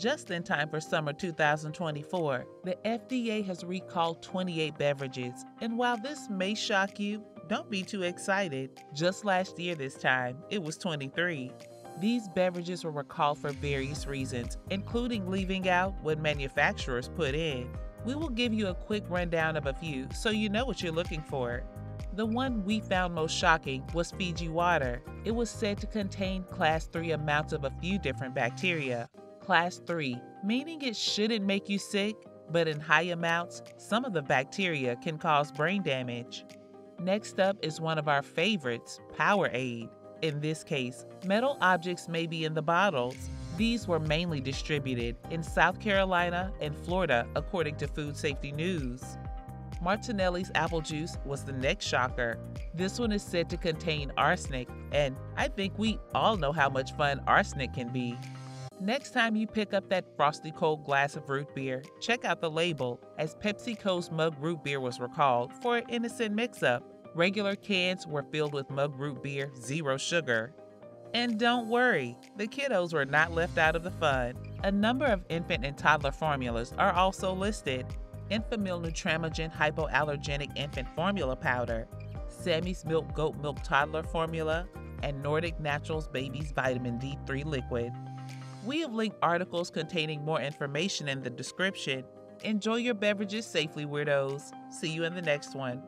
Just in time for summer 2024, the FDA has recalled 28 beverages, and while this may shock you, don't be too excited. Just last year this time, it was 23. These beverages were recalled for various reasons, including leaving out what manufacturers put in. We will give you a quick rundown of a few so you know what you're looking for. The one we found most shocking was Fiji water. It was said to contain Class 3 amounts of a few different bacteria. Class 3, meaning it shouldn't make you sick, but in high amounts, some of the bacteria can cause brain damage. Next up is one of our favorites, Powerade. In this case, metal objects may be in the bottles. These were mainly distributed in South Carolina and Florida, according to Food Safety News. Martinelli's apple juice was the next shocker. This one is said to contain arsenic, and I think we all know how much fun arsenic can be. Next time you pick up that frosty cold glass of root beer, check out the label, as PepsiCo's Mug root beer was recalled for an innocent mix-up. Regular cans were filled with Mug root beer, zero sugar. And don't worry, the kiddos were not left out of the fun. A number of infant and toddler formulas are also listed. Enfamil Nutramigen Hypoallergenic Infant Formula Powder, Sammy's Milk Goat Milk Toddler Formula, and Nordic Naturals Baby's Vitamin D3 Liquid. We have linked articles containing more information in the description. Enjoy your beverages safely, weirdos. See you in the next one.